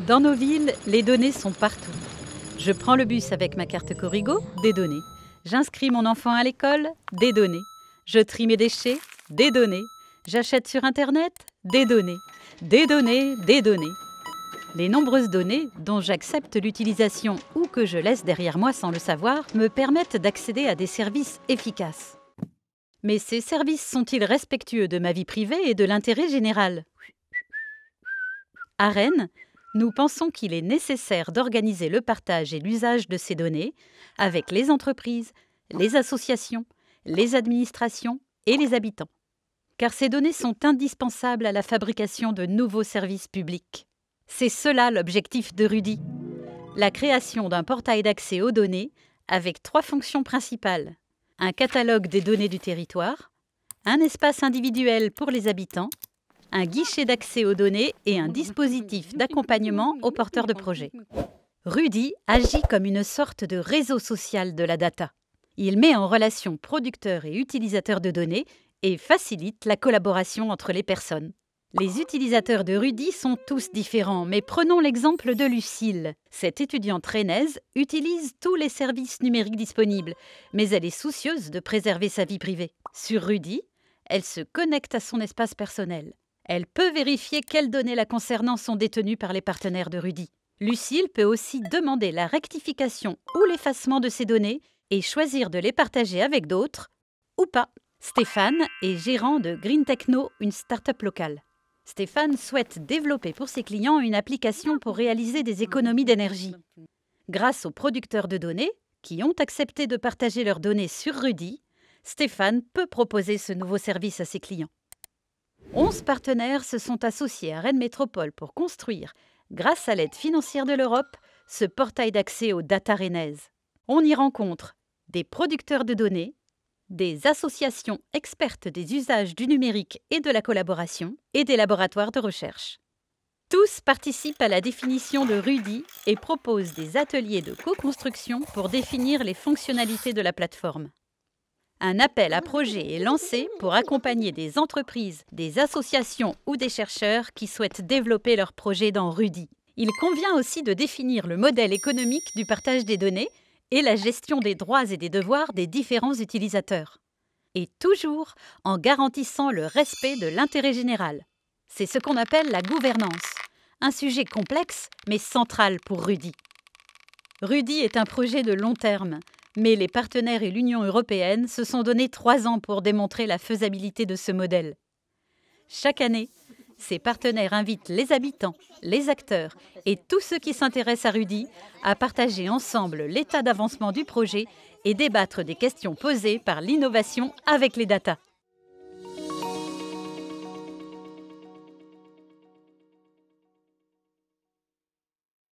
Dans nos villes, les données sont partout. Je prends le bus avec ma carte Corrigo, des données. J'inscris mon enfant à l'école, des données. Je trie mes déchets, des données. J'achète sur Internet, des données. Des données, des données. Les nombreuses données dont j'accepte l'utilisation ou que je laisse derrière moi sans le savoir me permettent d'accéder à des services efficaces. Mais ces services sont-ils respectueux de ma vie privée et de l'intérêt général ? À Rennes, nous pensons qu'il est nécessaire d'organiser le partage et l'usage de ces données avec les entreprises, les associations, les administrations et les habitants. Car ces données sont indispensables à la fabrication de nouveaux services publics. C'est cela l'objectif de RUDI, la création d'un portail d'accès aux données avec 3 fonctions principales. Un catalogue des données du territoire, un espace individuel pour les habitants, un guichet d'accès aux données et un dispositif d'accompagnement aux porteurs de projets. RUDI agit comme une sorte de réseau social de la data. Il met en relation producteurs et utilisateurs de données et facilite la collaboration entre les personnes. Les utilisateurs de RUDI sont tous différents, mais prenons l'exemple de Lucille. Cette étudiante rennaise utilise tous les services numériques disponibles, mais elle est soucieuse de préserver sa vie privée. Sur RUDI, elle se connecte à son espace personnel. Elle peut vérifier quelles données la concernant sont détenues par les partenaires de RUDI. Lucille peut aussi demander la rectification ou l'effacement de ces données et choisir de les partager avec d'autres ou pas. Stéphane est gérant de Green Techno, une start-up locale. Stéphane souhaite développer pour ses clients une application pour réaliser des économies d'énergie. Grâce aux producteurs de données, qui ont accepté de partager leurs données sur RUDI, Stéphane peut proposer ce nouveau service à ses clients. 11 partenaires se sont associés à Rennes Métropole pour construire, grâce à l'aide financière de l'Europe, ce portail d'accès aux data rennaises. On y rencontre des producteurs de données, des associations expertes des usages du numérique et de la collaboration, et des laboratoires de recherche. Tous participent à la définition de RUDI et proposent des ateliers de co-construction pour définir les fonctionnalités de la plateforme. Un appel à projets est lancé pour accompagner des entreprises, des associations ou des chercheurs qui souhaitent développer leurs projets dans RUDI. Il convient aussi de définir le modèle économique du partage des données et la gestion des droits et des devoirs des différents utilisateurs. Et toujours en garantissant le respect de l'intérêt général. C'est ce qu'on appelle la gouvernance, un sujet complexe mais central pour RUDI. RUDI est un projet de long terme, mais les partenaires et l'Union européenne se sont donné 3 ans pour démontrer la faisabilité de ce modèle. Chaque année, ces partenaires invitent les habitants, les acteurs et tous ceux qui s'intéressent à RUDI à partager ensemble l'état d'avancement du projet et débattre des questions posées par l'innovation avec les data.